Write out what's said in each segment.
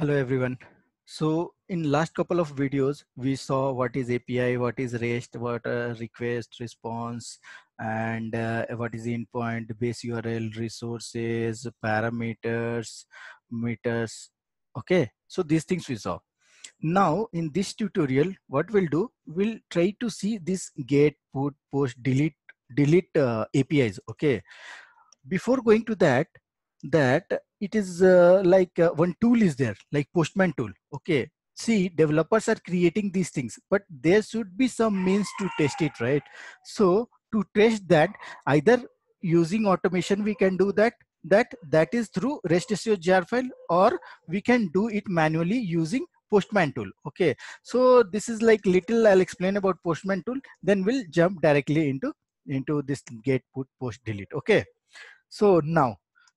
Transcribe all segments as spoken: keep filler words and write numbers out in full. Hello everyone. So in last couple of videos, we saw what is A P I, what is REST, what uh, request, response, and uh, what is endpoint, base U R L, resources, parameters, meters. Okay, so these things we saw. Now in this tutorial, what we'll do, we'll try to see this get, put, post, delete, delete uh, A P Is. Okay, before going to that, that it is uh, like uh, one tool is there, like Postman tool. Okay, see, developers are creating these things, but there should be some means to test it, right? So to test that, either using automation we can do that, that that is through REST Assured jar file, or we can do it manually using Postman tool. Okay, so this is like little, I'll explain about Postman tool, then we'll jump directly into into this get, put, post, delete. Okay, so now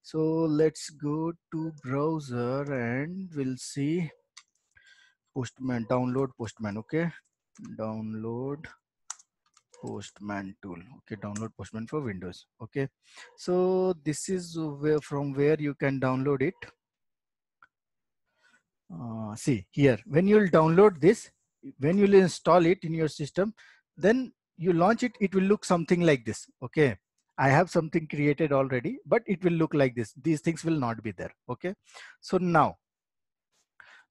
So let's go to browser and we'll see Postman, download Postman. Okay, download Postman tool. Okay, download Postman for Windows. Okay, so this is where, from where you can download it. Uh, see here, when you'll download this, when you'll install it in your system, then you launch it, it will look something like this. Okay, I have something created already, but it will look like this. These things will not be there. Okay. So now,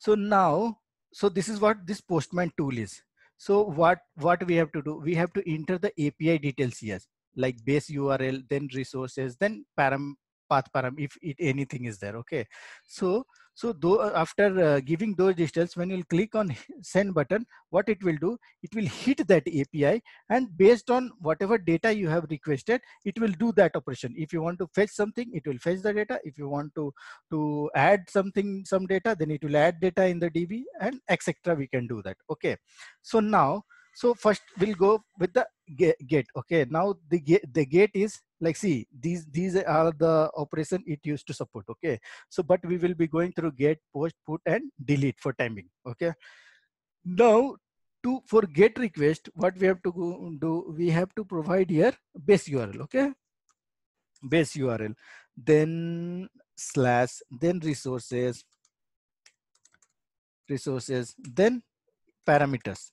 so now, so this is what this Postman tool is. So what, what we have to do, we have to enter the A P I details here, like base U R L, then resources, then param, path param, if it, anything is there. Okay. So, so though after uh, giving those details, when you'll click on send button, what it will do, it will hit that A P I, and based on whatever data you have requested, it will do that operation. If you want to fetch something, it will fetch the data. If you want to, to add something, some data, then it will add data in the D B, and et cetera. We can do that. Okay. So now, so first we'll go with the get. Okay. Now the get, the get is, like, see, these these are the operation it used to support. Okay, so but we will be going through get, post, put, and delete for timing. Okay, now to for get request, what we have to go, do, we have to provide here base U R L. Okay, base U R L, then slash, then resources, resources, then parameters,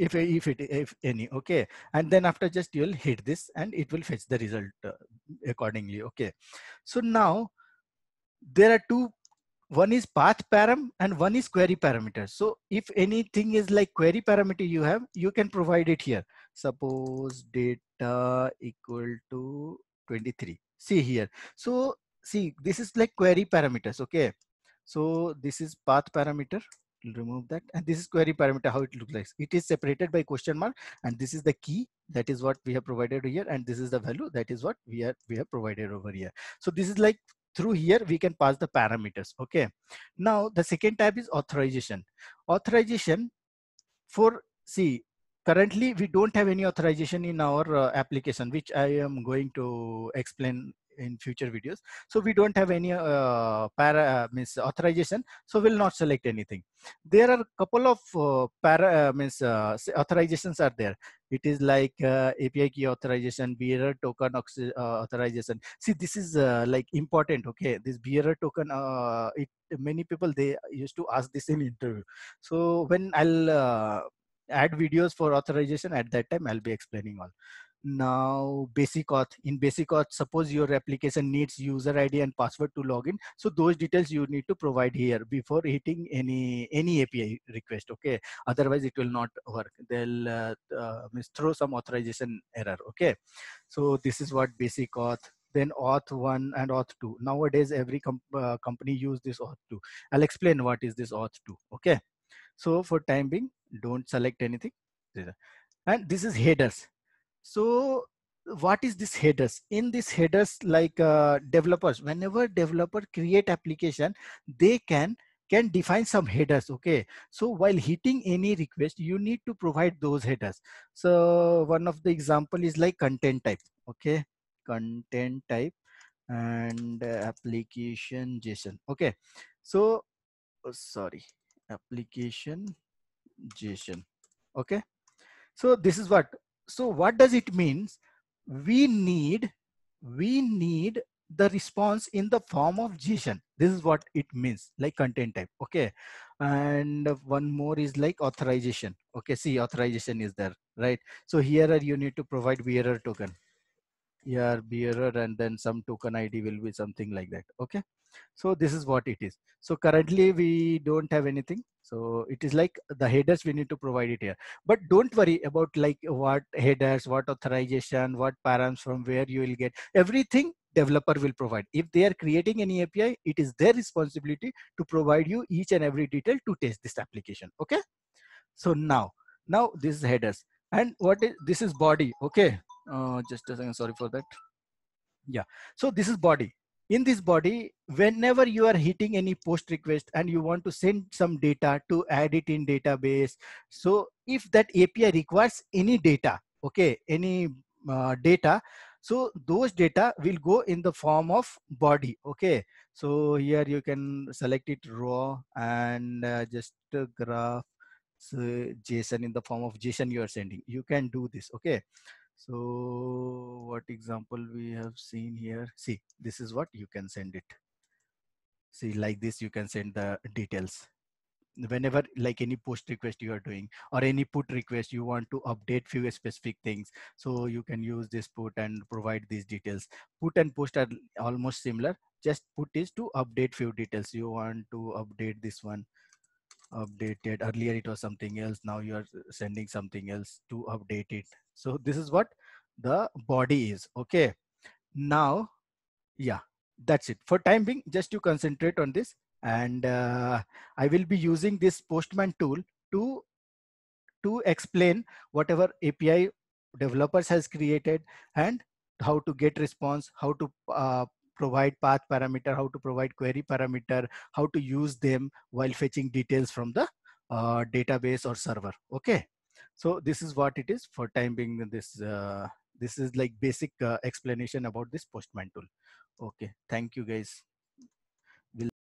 if if it if any. Okay, and then after just you'll hit this and it will fetch the result uh, accordingly. Okay, so now there are two, one is path param and one is query parameter. So if anything is like query parameter you have, you can provide it here. Suppose data equal to twenty-three, see here. So see, this is like query parameters. Okay, so this is path parameter, remove that, and this is query parameter. How it looks like, it is separated by question mark, and this is the key, that is what we have provided here, and this is the value, that is what we are we have provided over here. So this is like, through here we can pass the parameters. Okay, now the second tab is authorization. Authorization for, see, currently we don't have any authorization in our uh, application, which I am going to explain in future videos. So we don't have any uh, para uh, means authorization, so we'll not select anything. There are a couple of uh, para uh, means uh, authorizations are there. It is like uh, A P I key authorization, bearer token uh, authorization. See, this is uh, like important. Okay, this bearer token, uh, it, many people, they used to ask this in interview. So when I'll uh, add videos for authorization, at that time I'll be explaining all. Now basic auth, in basic auth, suppose your application needs user I D and password to log in. So those details you need to provide here before hitting any any A P I request. Okay, otherwise it will not work. They'll uh, uh, throw some authorization error. Okay, so this is what basic auth. Then auth one and auth two. Nowadays every com uh, company use this auth two. I'll explain what is this auth two. Okay, so for time being, don't select anything. And this is headers. So what is this headers? In this headers, like uh, developers, whenever developer create application, they can can define some headers. Okay, so while hitting any request, you need to provide those headers. So one of the example is like content type. Okay, content type and application JSON. Okay, so oh, sorry, application JSON. Okay, so this is what. So what does it mean? We need, we need the response in the form of JSON. This is what it means, like content type. Okay, and one more is like authorization. Okay, see, authorization is there, right? So here you need to provide bearer token. Yeah, bearer, and then some token I D will be something like that. Okay, so this is what it is. So currently we don't have anything. So it is like the headers, we need to provide it here. But don't worry about like what headers, what authorization, what params, from where you will get everything. Developer will provide. If they are creating any A P I, it is their responsibility to provide you each and every detail to test this application. Okay. So now, now this is headers, and what is this is body. Okay. Uh, just a second. Sorry for that. Yeah. So this is body. In this body, whenever you are hitting any post request and you want to send some data to add it in database, so if that A P I requires any data, okay, any uh, data, so those data will go in the form of body. Okay, so here you can select it raw and uh, just uh, graph so JSON in the form of JSON you are sending. You can do this. Okay. So what example we have seen here, see, this is what you can send it. See, like this, you can send the details. Whenever like any post request you are doing or any put request, you want to update few specific things. So you can use this put and provide these details. Put and post are almost similar. Just put is to update few details. You want to update this one. Updated earlier it was something else, now you are sending something else to update it. So this is what the body is. Okay, now yeah, that's it for time being. Just to concentrate on this, and uh, I will be using this Postman tool to to explain whatever A P I developers has created, and how to get response, how to uh, provide path parameter, how to provide query parameter, how to use them while fetching details from the uh, database or server. Okay, so this is what it is for time being. This uh, this is like basic uh, explanation about this Postman tool. Okay, thank you guys.